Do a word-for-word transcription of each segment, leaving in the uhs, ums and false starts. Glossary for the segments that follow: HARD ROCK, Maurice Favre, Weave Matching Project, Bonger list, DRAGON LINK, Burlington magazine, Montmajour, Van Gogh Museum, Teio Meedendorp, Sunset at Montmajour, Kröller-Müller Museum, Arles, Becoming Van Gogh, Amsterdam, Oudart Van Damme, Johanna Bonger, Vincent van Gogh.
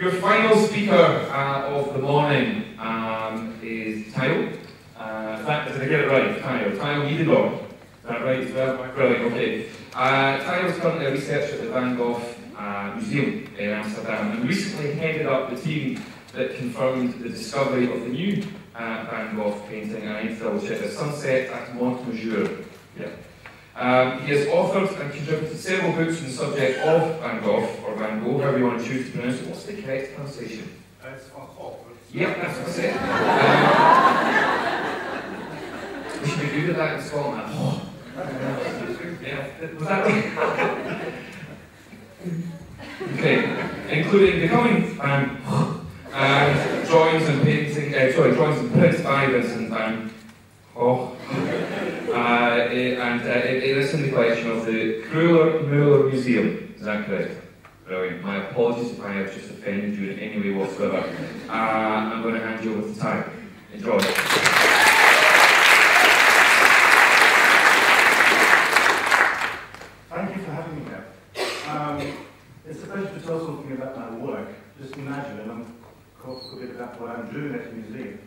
Your final speaker uh, of the morning um, is Teio. Uh, in fact, did I get it right? Teio. Teio Meedendorp. Is that right as well? Brilliant, okay. Uh, Teio is currently a researcher at the Van Gogh uh, Museum in Amsterdam and recently headed up the team that confirmed the discovery of the new uh, Van Gogh painting and infill, which is Sunset at Montmajour. Yeah. Um, he has authored and contributed several books on the subject of Van Gogh, or Van Gogh, however you want to choose to pronounce it. What's the correct pronunciation? Uh, it's Van Gogh. Yep, that's what I said. Um, we should be good at that in Scotland. Oh. Yeah. Was that right? Okay, including becoming Van Gogh, and drawings and painting, uh, sorry, drawings and prints by Vincent van Gogh. Uh, it, and uh, it, it is in the collection of the Kröller-Müller Museum, is that correct? Brilliant. My apologies if I have just offended you in any way whatsoever. Uh, I'm going to hand you over to Teio. Enjoy. Thank you for having me here. Um, it's a pleasure to tell something about my work. Just imagine, and I'm talking a bit about what I'm doing at the museum.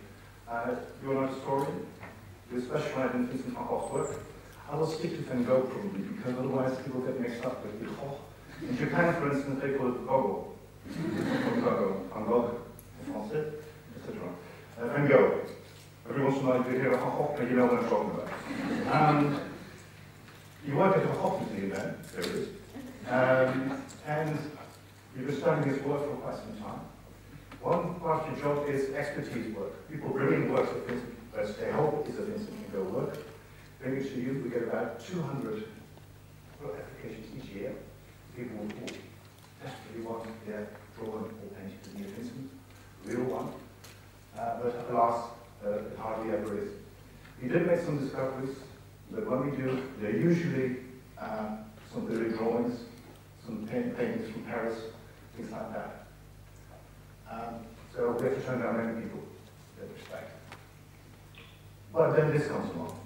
Uh, you're not a historian? We specialize in Vincent van Gogh's work. I will stick to Van Gogh probably, because otherwise people get mixed up with Van Gogh. In Japan, for instance, they call it Gogo. Van Gogh, Van Gogh, in French, et cetera. Uh, Van Gogh. Every once in a while you hear Van Gogh, but you know what I'm talking about. Um, you work at Van Gogh Museum then, there it is. Um, and you've been studying his work for quite some time. One part of your job is expertise work. People bringing works of Vincent. That's their hope, is that Vincent can go work. Bring it to you, we get about two hundred applications each year. People will call, desperately want their drawing or painting to be a Vincent, real one. Uh, but at last, uh, it hardly ever is. We did make some discoveries, but when we do, they're usually uh, some early drawings, some paint paintings from Paris, things like that. Um, so we have to turn down many people in that respect. But then this comes along.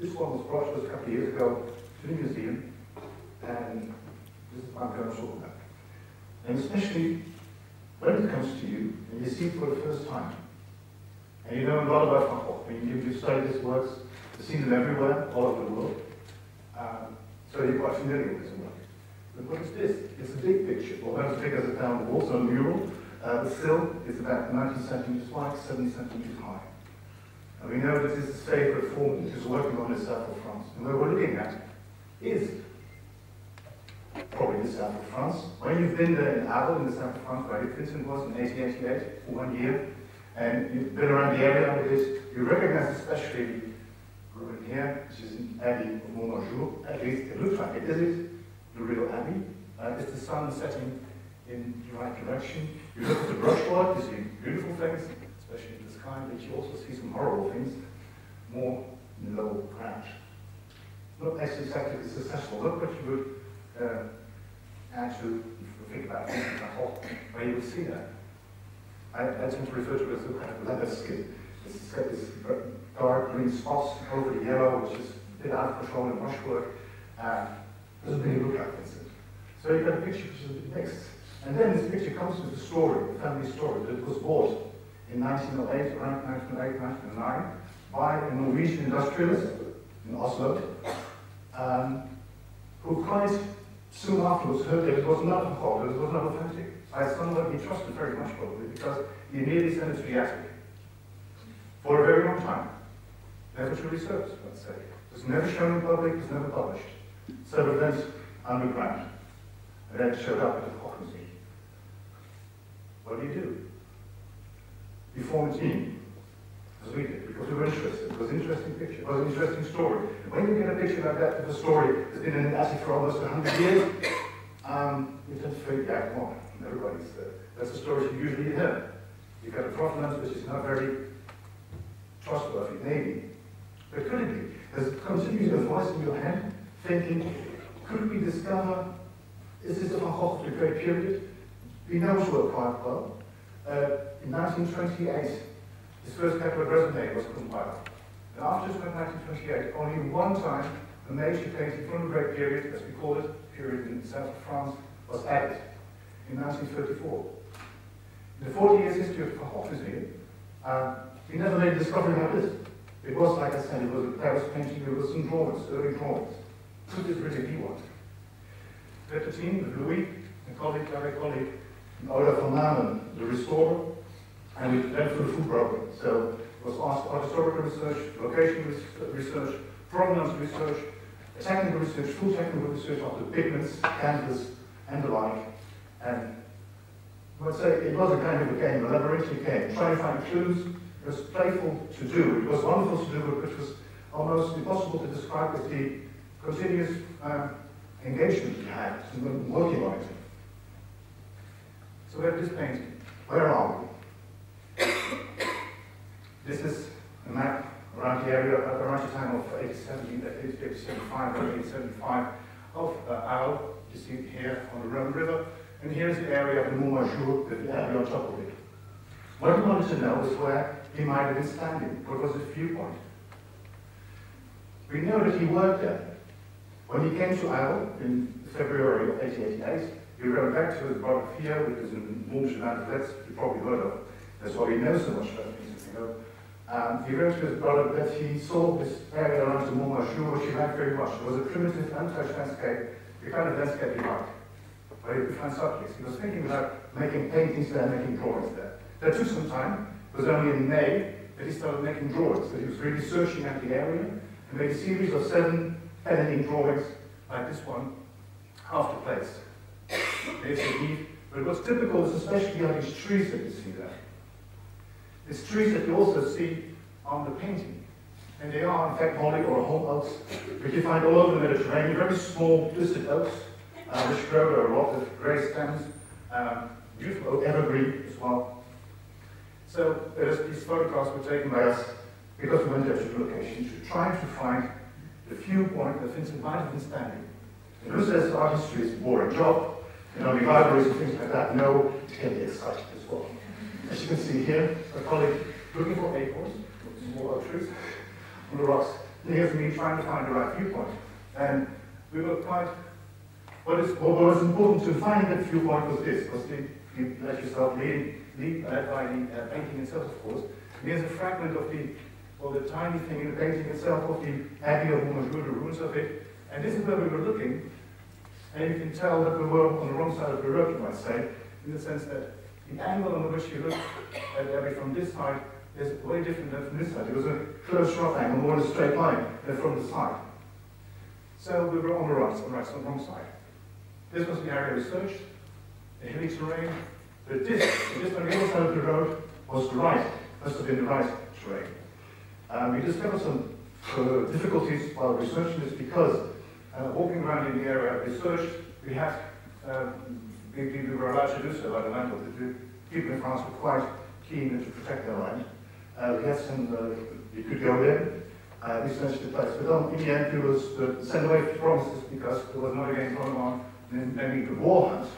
This one was brought to us a couple of years ago to the museum, and this is what I'm going to talk about. And especially when it comes to you, and you see it for the first time, and you know a lot about Van Gogh, I mean, you study his works, you've seen them everywhere, all over the world, um, so you're quite familiar with his work. But what is this? It's a big picture, although well, as big as a town wall, so a mural, uh, but still, it's about ninety centimeters wide, seventy centimeters high. And we know this is his favourite form that he's working on in south of France. And where we're looking at is probably the south of France. When you've been there in Arles, in the south of France, where Vincent was in eighteen eighty-eight for one year, and you've been around the area with it, you recognise especially Ruin here, which is an abbey of Montmajour. At least it looks like it, is it? The real abbey. Uh, it's the sun setting in the right direction. You look at the brushwork, you see beautiful things, especially in the sky, but you also see some horrible things, more in the lower ground. Not actually exactly successful look, but you would uh, add to think about it in the whole, where you would see that. I, I tend to refer to it as a kind of leather skin. It's got this dark green spots over the yellow, which is a bit out of control in brushwork. Uh, doesn't really look like Vincent. So you've got a picture which is a bit mixed. And then this picture comes with the story, the family story, that it was bought in nineteen oh eight, around nineteen oh eight, nineteen oh nine, by a Norwegian industrialist in Oslo, um, who quite soon afterwards heard that it was not a hoax, that it was not authentic, by someone he trusted very much probably, because he immediately sent it to the attic for a very long time. Never to research, let's say. It was never shown in public, it was never published. Several events underground. And then it showed up at the Hock Museum. What do you do? We formed a team, as we did, because we were interested. It was an interesting picture, it was an interesting story. When you get a picture like that of a story that's been in an attic for almost a hundred years, um, you tend to figure out more. Everybody's uh, that's the stories you usually hear. You've got a provenance which is not very trustworthy, maybe. But could it be? There's continues a voice in your head thinking, could we discover, is this the Van Gogh of the Great Period? We know his work quite well. Uh, In nineteen twenty-eight, his first catalog resume was compiled. And after nineteen twenty-eight, only one time a major painting from the Great Period, as we call it, period in the south of France, was added. in nineteen thirty-four. In the forty years history of the Van Gogh Museum, uh, we never made a discovery like this. It was, like I said, it was a Paris painting, it was some drawings, early drawings. Could this really be one? With the team, with Louis, a colleague, a colleague, and Oudart Van Damme, the restorer, and we went through the food program. So it was asked for historical research, location research, provenance research, technical research, full technical research of the pigments, canvas, and the like. And I would say it was a kind of a game, a laboratory game, trying to find clues. It was playful to do, it was wonderful to do, but it was almost impossible to describe with the continuous um, engagement we had in working on it. So we have this painting. Where are we? This is a map around the area at around the time of eighteen seventy-five of uh, Arles, you see here on the Rhone River, and here is the area of the Montmajour, the area on top of it. What we wanted to know is where he might have been standing, what was his viewpoint. We know that he worked there. When he came to Arles in February of eighteen eighty-eight, he ran back to his brother Theo, which is in Montmajour, that's you probably heard of. That's why he knows so much about things. Um, he wrote to his brother that he saw this area around the Montmajour, which he liked very much. It was a primitive, untouched landscape, the kind of landscape he liked, where he could find subjects. He was thinking about making paintings there, making drawings there. That took some time. It was only in May that he started making drawings, that he was really searching at the area, and made a series of seven editing drawings, like this one, half the place. It's a leaf, but what's typical is especially on these trees that you see there. It's trees that you also see on the painting. And they are, in fact, holly or holm oaks, which you find all over the Mediterranean, very small, twisted oaks, uh, which grow a lot with grey stems, um, beautiful oak, evergreen as well. So these photographs were taken by us because we went there to the location to try to find the viewpoint that Vincent might have been standing. And who says art history is a boring job, you know, the libraries and things like that? No, it can be exciting as well. As you can see here, a colleague looking for acorns, small oak trees, on the rocks. And here's me trying to find the right viewpoint. And we were quite, what, is, what was important to finding that viewpoint was this, was the, you let yourself lead, lead uh, by the uh, painting itself, of course. And here's a fragment of the, or well, the tiny thing in the painting itself of the abbey of Montmajour, the ruins of it. And this is where we were looking, and you can tell that we were on the wrong side of the road, you might say, in the sense that the angle on which you look at the abbey from this side is way different than from this side. It was a close shot angle, more in a straight line than from the side. So we were on the right, on the, right, on the wrong side. This was the area we searched, the hilly terrain, but this, this on the other side of the road was the right, must have been the right terrain. Um, we discovered some uh, difficulties while researching this because uh, walking around in the area we searched, we had um, We, we were allowed to do so by the landlord. People in France were quite keen to protect their land. Uh, we had some, uh, we could go there, uh, we searched the place. But um, in the end, we was uh, sent away from promises because there was not a game going on, and then we could war hunt.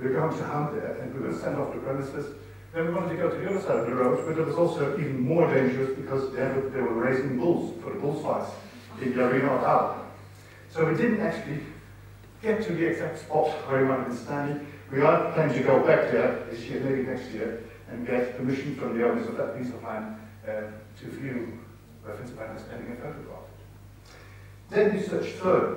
We were going to hunt there, and we were sent off the premises. Then we wanted to go to the other side of the road, but it was also even more dangerous because they were, they were raising bulls for the bullfights in the arena of Arles. So we didn't actually get to the exact spot where we might have been standing. We are planning to go back there this year, maybe next year, and get permission from the owners of that piece of land uh, to view where Vincent van Gogh is standing and photographed. Then we searched further,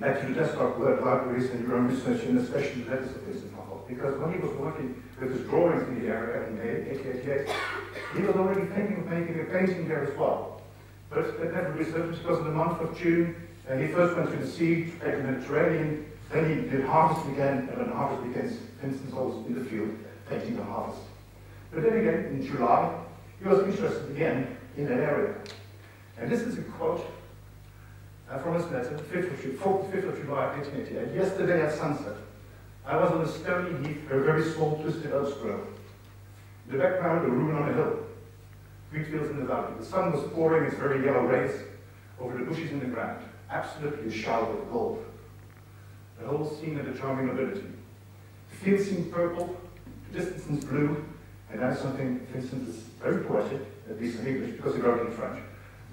back to the desktop world libraries and your own research, and especially the letters of Vincent van Gogh, because when he was working with his drawings in the area in eighteen eighty-eight, he was already thinking of making a painting there as well. But that never resurfaced because in the month of June, Uh, he first went to the sea, to the Mediterranean, then he did harvest again, and then harvest begins. Vincent's always in the field, painting the harvest. But then again, in July, he was interested again in that area. And this is a quote uh, from his letter, fifth of July eighteen eighty-eight, yesterday at sunset. I was on a stony heath where very small twisted oaks grow. In the background, a ruin on a hill. Wheat fields in the valley. The sun was pouring its very yellow rays over the bushes in the ground. Absolutely a shower of gold. The whole scene had a charming nobility. The field seemed purple, the distance blue, and that's something Vincent is very poetic, at least in English, because he wrote in French.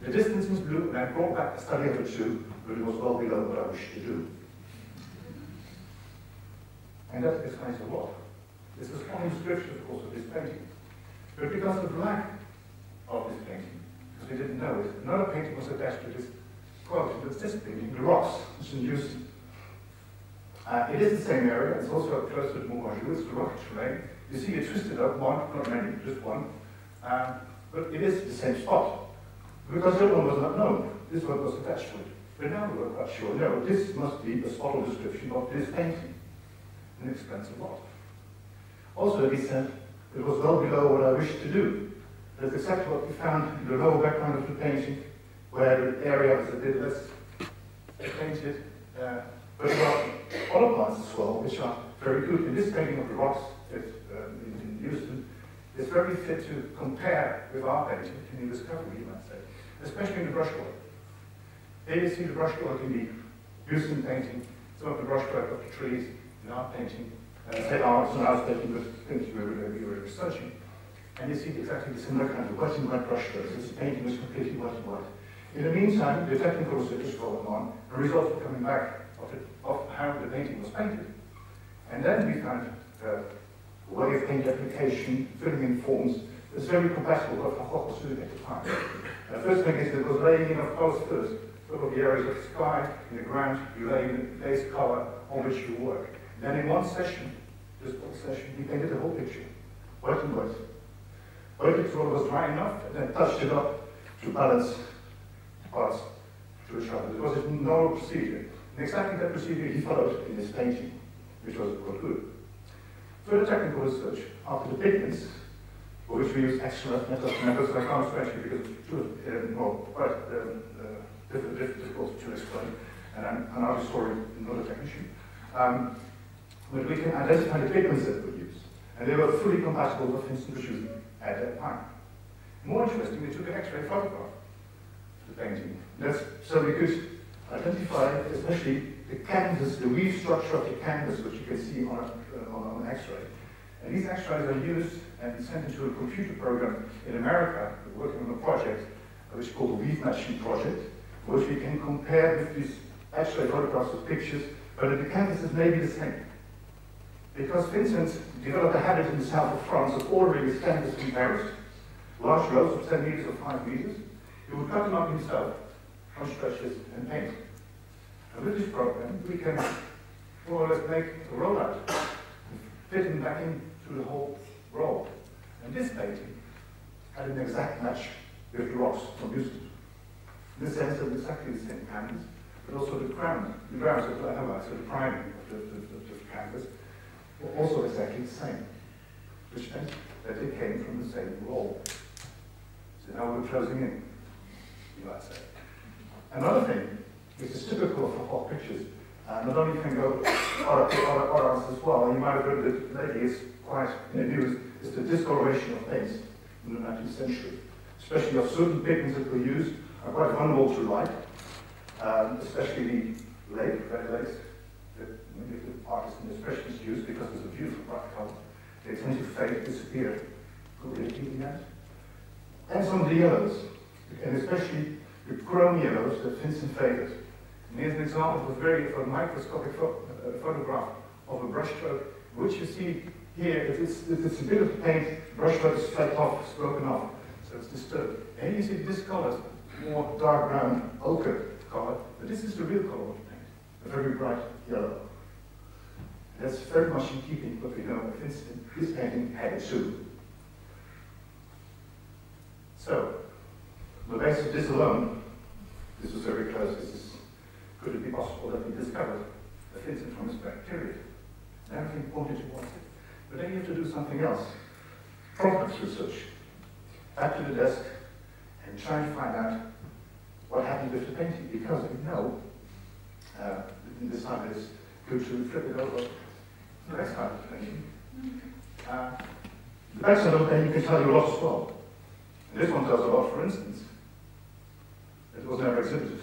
The distance was blue, and I brought back a study of the two, but it was well below what I wished to do. And that explains a lot. This was only structure, of course, of this painting. But because of lack of this painting, because we didn't know it, another painting was attached to this quote, but this painting, the Ross, it's in use. Uh, it is the same area, it's also up close to Montmajour, it's the rocky terrain. You see it twisted up, one, not many, just one. Uh, but it is the same spot. Because the other one was not known, this one was attached to it. But now we were quite sure, no, this must be a spot of description of this painting. An expensive lot. Also, he said, it was well below what I wished to do. That's exactly what we found in the lower background of the painting, where the area was a bit less painted. Uh, but there are other parts as well, which are very good. In this painting of the rocks that, um, in Houston, it's very fit to compare with our painting in the discovery, you might say, especially in the brushwork. There you see the brushwork in the Houston painting, some of the brushwork of the trees in our painting. And say, oh, it's an art painting, but things we were, we were researching. And you see exactly the similar kind of white and white brushwork. This painting was completely white and white. In the meantime, the technical research was going on, and results were coming back of, it, of how the painting was painted. And then we found the way of paint application, filling in forms, is very compatible with what was doing at the time. The first thing is that it was laying in of colors first, sort of the areas of the sky, in the ground, you lay in the base color on which you work. Then in one session, just one session, he painted the whole picture, white and white. Waited until it was dry enough, and then touched it up to balance parts to each other. It was a normal procedure. And exactly that procedure he followed in his painting, which was quite good. Further technical research after the pigments, for which we used extra methods, methods I can't explain because it's too, um, well, quite um, uh, difficult to explain, and I'm an art historian, not a technician. Um, but we can identify the pigments that we use, and they were fully compatible with Vincent van Gogh at that time. More interesting, we took an X-ray photograph of the painting. That's so we could identify, especially the canvas, the weave structure of the canvas, which you can see on, a, uh, on an X-ray. And these X-rays are used and sent into a computer program in America, working on a project which is called the Weave Matching Project, which we can compare with these X-ray photographs of pictures, but the canvases may be the same. Because Vincent developed a habit in the south of France of ordering his canvas in Paris, large rows of ten meters or five meters, he would cut them up himself on stretches and paint. And with this program, we can more or less make a rollout, fitting back into the whole roll. And this painting had an exact match with the rocks from Houston. In the sense of exactly the same canvas, but also the ground, the grounds of the hammer, so the priming of the, the, the, the canvas, were also exactly the same, which meant that they came from the same roll. So now we're closing in, you might say. Another thing, which is typical of hot pictures, uh, not only can go art artists as well, you might have heard that lately is quite in the news, is the discoloration of paints in the nineteenth century, especially of certain pigments that were used are quite vulnerable to light, um, especially the lake, red lakes, that many artists and expressionists use because it's a beautiful bright color. They tend to fade, disappear completely in that. And some of the yellows, and especially the chrome yellows that Vincent favored. And here's an example of a very of a microscopic pho uh, photograph of a brushstroke, which you see here, it is, it is a bit of paint, brushstroke is flat off, it's broken off, so it's disturbed. And you see this color, more dark brown, ochre color, but this is the real color of paint, a very bright yellow. And that's very much in keeping what we know of Vincent. His painting had it too. So, on the basis of this alone, this was very close. This is, could it be possible that we discovered a Vincent from his back period? And everything pointed towards it. But then you have to do something else. Problems research. Back to the desk and try to find out what happened with the painting, because we know uh, in this time it is good to flip it over the next time of the painting. Uh, the back side of the painting can tell you a lot as well. And this one tells a lot, for instance. It was never exhibited.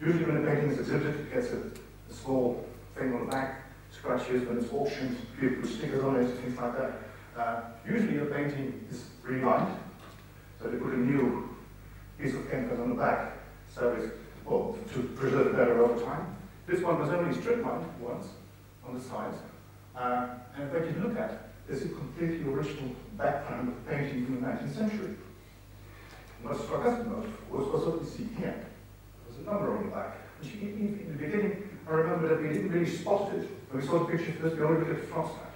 Usually when a painting is exhibited, it gets a, a small thing on the back, scratches, when it's auctioned, people put stickers on it, things like that. Uh, usually a painting is relined, so they put a new piece of canvas on the back, so it's, well, to preserve it better over time. This one was only strip lined once on the sides, Uh, and what you look at is a completely original background of painting in the nineteenth century. What struck us the most was what we see here. There's a number on the back. Which in the beginning, I remember that we didn't really spot it. When we saw the picture first, we only looked at the front side.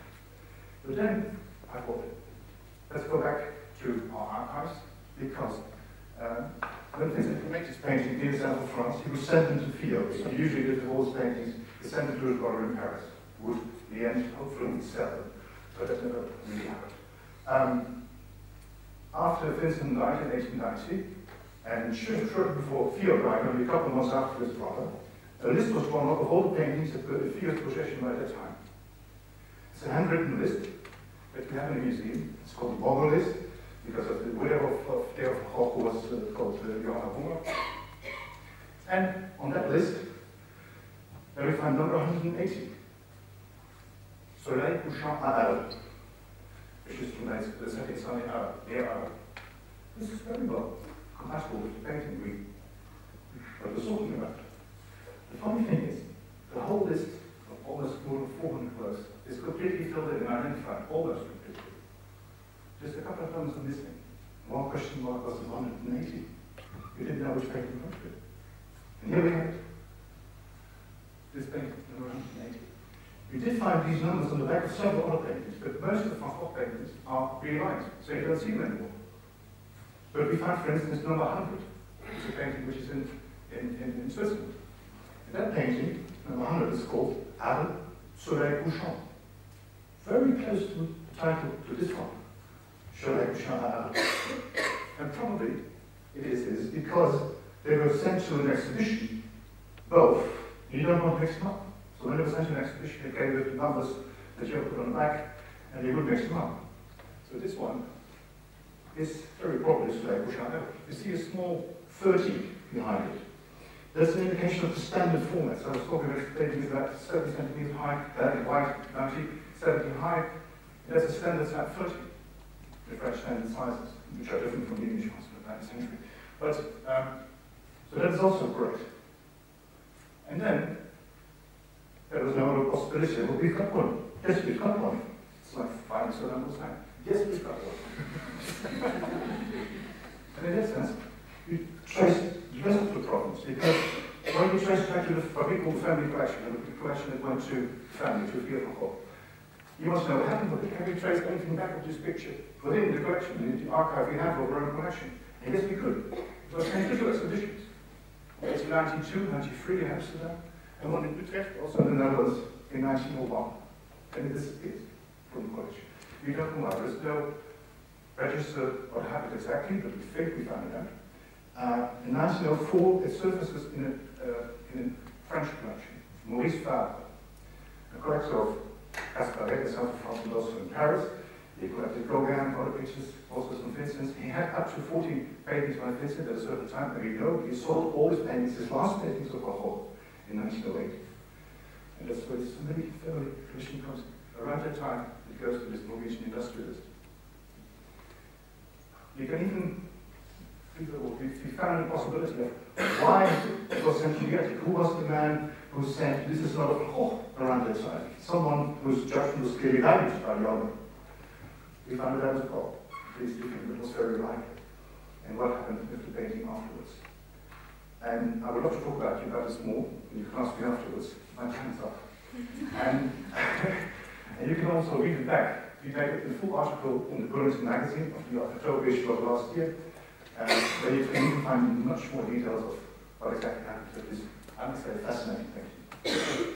But then I thought, let's go back to our archives, because um, the things that make this painting in the south of France, he would send them to Fields. He usually did all his paintings, he sent them to his brother in Paris. Would, in the end, hopefully sell them, but that never really happened. Um, after Vincent died in eighteen ninety, and shortly before Field died, only a couple of months after his brother, a list was drawn up of all the paintings that were in Field's possession by that time. It's a handwritten list that we have in the museum. It's called the Bonger list, because of the widow of Teio van Gogh, who was uh, called uh, Johanna Bonger. And on that list, there we find number one hundred eighty, Soleil couchant à Arles, which is tonight's the setting sun in Arles, near Arles. This is very well compatible with the painting we were talking about. The funny thing is, the whole list of almost more than four hundred works is completely filled in and identified, almost completely. Just a couple of ones are missing. One question mark was one hundred eighty. We didn't know which painting was it. And here we have it. This painting, number one hundred eighty. We did find these numbers on the back of several other paintings, but most of the Van Gogh paintings are realized, so you don't see them anymore. But we found, for instance, number one hundred, which is a painting which is in, in, in, in Switzerland. And that painting, number one hundred, is called Arles, Soleil couchant. Very close to the title to this one. And probably it is this because they were sent to an exhibition, both. You don't want to mix them up. So when they were sent to an exhibition, they gave it the numbers that you have put on the back, and they would mix them up. So this one is very probably Soleil couchant. You see a small thirty behind it. That's an indication of the standard formats. I was talking about paintings about seventy centimeters high, that wide, ninety, seventy high. That's a standard size thirty. The French standard sizes, which are different from the English ones in the nineteenth century. But, um, so that is also correct. And then, there was no other possibility. Well, we've got one. Yes, we've got one. It's like finding so long time. Yes, we've got one. And in that sense, we trace the rest of the problems. Because when we trace back to the, what we call family collection, and the collection that went to family, to Vietnam, you must know what happened with it. Can we trace anything back of this picture within the collection, in the archive we have of our own collection? And yes, we could. It was two exhibitions. It's in nineteen ninety-two, ninety-three in Amsterdam, and one in Utrecht, also in the Netherlands, in nineteen oh one. And it disappeared from the collection. We don't know. There's no register what happened exactly, but we think we found it out. Uh, in nineteen oh four, it surfaces in a, uh, in a French collection, Maurice Favre, a collector of as by the South of France and also in Paris. He collected Gauguin, other pictures, also some Vincent. He had up to fourteen paintings by Vincent at a certain time, and we know he sold all his paintings, his last paintings of Van Gogh in nineteen oh eight. And that's where so many family collection comes. Around that time, it goes to this Norwegian industrialist. You can even, we found a possibility of why it was sent to the attic. Who was the man who said, this is not a Van Gogh around that side? Someone whose judgment was clearly damaged by the other. We found that as well. At least we think it was very likely. And what happened with the painting afterwards? And I would love to talk about you about this more, and you can ask me afterwards. My time's up. and, and you can also read it back. We made a full article in the Burlington magazine of the October issue of last year, and where you can even find much more details of what exactly happened to this, I would say, fascinating painting.